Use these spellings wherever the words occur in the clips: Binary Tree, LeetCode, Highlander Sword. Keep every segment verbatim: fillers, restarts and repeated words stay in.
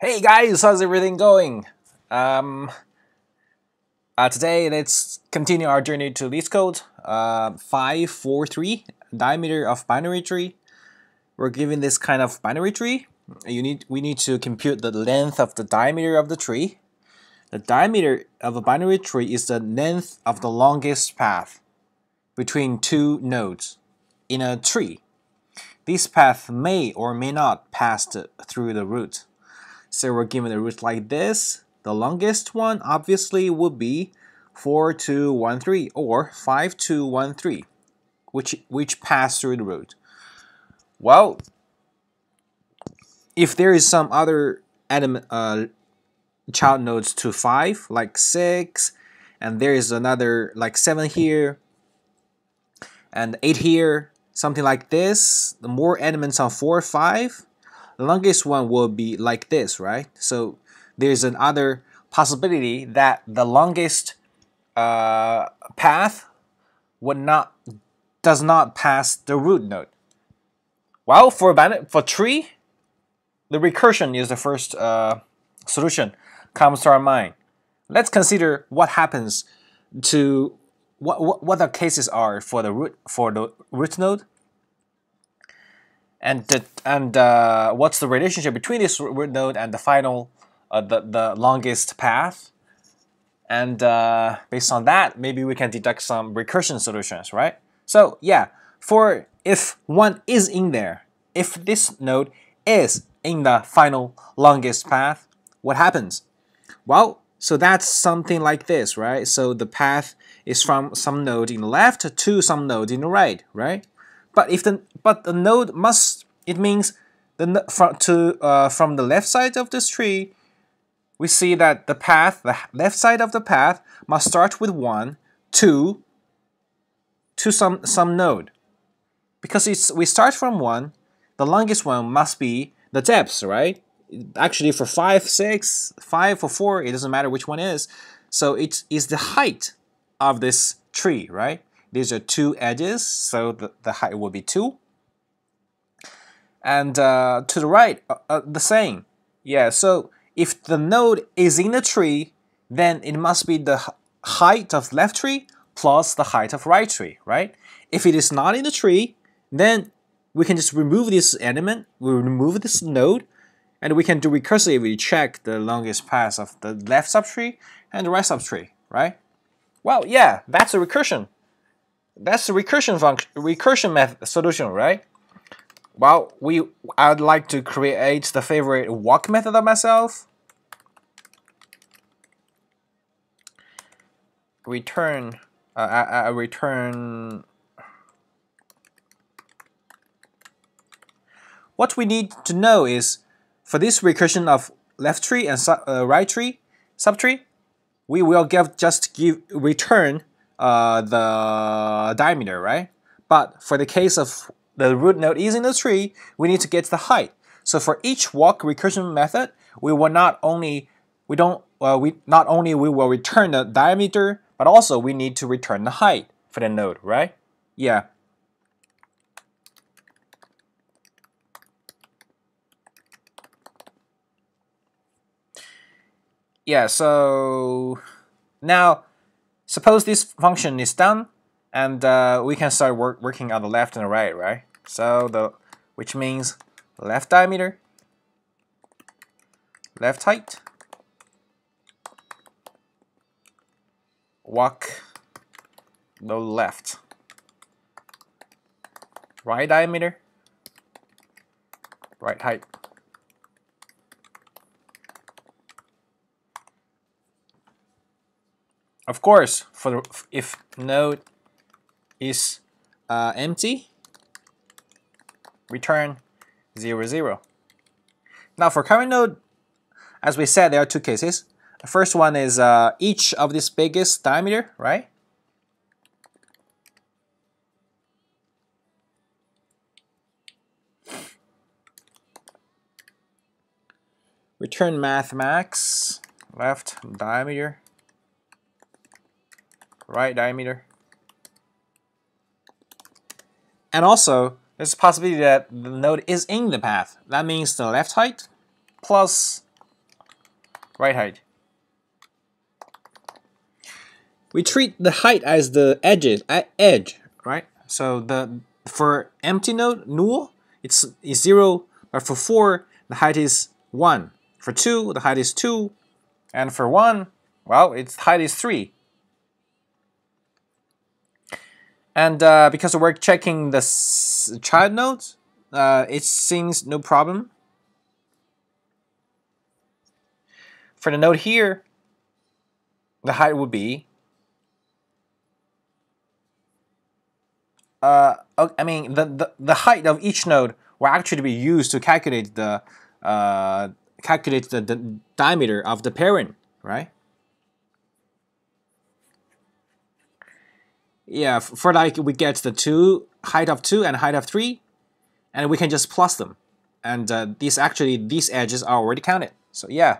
Hey guys, how's everything going? Um, uh, today let's continue our journey to LeetCode. Uh, five four three diameter of binary tree. We're given this kind of binary tree. You need we need to compute the length of the diameter of the tree. The diameter of a binary tree is the length of the longest path between two nodes in a tree. This path may or may not pass through the root. So we're given a root like this. The longest one obviously would be four two one three or five two one three, which which pass through the root. Well, if there is some other element, uh, child nodes to five, like six, and there is another like seven here, and eight here, something like this. The more elements on four or five. The longest one will be like this, right? So there's another possibility that the longest uh, path would not does not pass the root node. Well, for for tree, the recursion is the first uh, solution comes to our mind. Let's consider what happens to what what, what the cases are for the root for the root node. And the, and uh, what's the relationship between this root node and the final, uh, the the longest path? And uh, based on that, maybe we can deduct some recursion solutions, right? So yeah, for if one is in there, if this node is in the final longest path, what happens? Well, so that's something like this, right? So the path is from some node in the left to some node in the right, right? But if the but the node must it means the from to uh, from the left side of this tree, we see that the path the left side of the path must start with one two to some some node, because it's we start from one. The longest one must be the depth, right? Actually, for five six five or four, it doesn't matter which one is. So it is the height of this tree, right? These are two edges, so the, the height will be two. And uh, to the right, uh, uh, the same. Yeah, so if the node is in the tree, then it must be the height of left tree plus the height of right tree, right? If it is not in the tree, then we can just remove this element, we remove this node, and we can do recursively check the longest path of the left subtree and the right subtree, right? Well, yeah, that's a recursion. That's the recursion function, recursion method solution, right? Well, we I'd like to create the favorite walk method of myself. Return, uh, I, I return. What we need to know is for this recursion of left tree and sub, uh, right tree, subtree, we will give just give return. Uh, the diameter, right? But for the case of the root node is in the tree, we need to get the height. So for each walk recursion method, we will not only we don't uh, we not only we will return the diameter, but also we need to return the height for the node, right? Yeah. Yeah. So now. Suppose this function is done, and uh, we can start work, working on the left and the right, right? So the which means left diameter, left height, walk the left, right diameter, right height. Of course, for the, if node is uh, empty, return zero zero. Now for current node, as we said, there are two cases. The first one is uh, each of this biggest diameter, right? Return math max left diameter. Right diameter. And also, there's a possibility that the node is in the path. That means the left height plus right height. We treat the height as the edges, edge, right? So the for empty node, null, it's, it's zero, but for four, the height is one. For two, the height is two, and for one, well, its height is three. And uh, because we're checking the s child nodes, uh, it seems no problem. For the node here, the height would be, uh, I mean, the, the, the height of each node will actually be used to calculate the, uh, calculate the, the diameter of the parent, right? Yeah, for like we get the two, height of two and height of three, and we can just plus them. And uh, these actually, these edges are already counted. So yeah,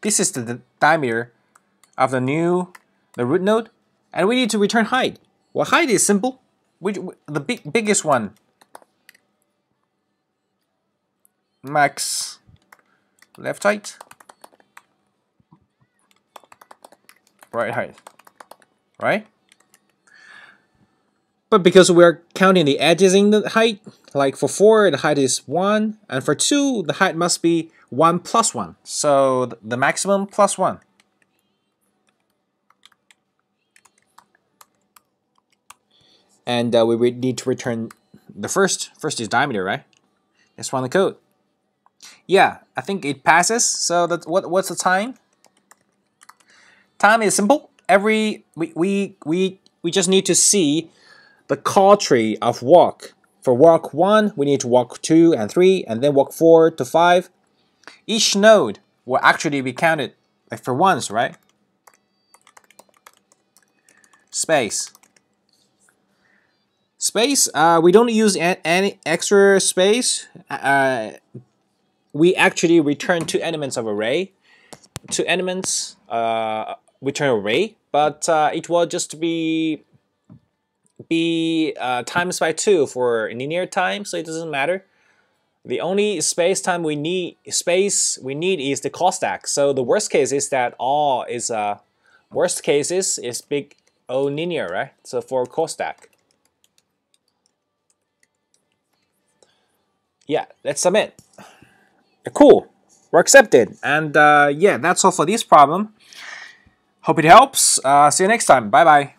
this is the, the diameter of the new, the root node, and we need to return height. Well, height is simple, which the big, biggest one, max left height, right height. Right? But because we're counting the edges in the height, like for four, the height is one, and for two, the height must be one plus one. So the maximum plus one. And uh, we would need to return the first. First is diameter, right? Let's run the code. Yeah, I think it passes. So that what what's the time? Time is simple. Every we, we we we just need to see the call tree of walk. For walk one, we need to walk two and three, and then walk four to five. Each node will actually be counted, like for ones, right? Space. Space. Uh, we don't use any extra space. Uh, we actually return two elements of array. Two elements. Uh. Return array, but uh, it will just be be uh, times by two for linear time, so it doesn't matter. The only space time we need space we need is the call stack. So the worst case is that all is uh, worst cases is big O linear, right? So for call stack, yeah. Let's submit. Cool, we're accepted, and uh, yeah, that's all for this problem. Hope it helps. Uh, see you next time. Bye bye.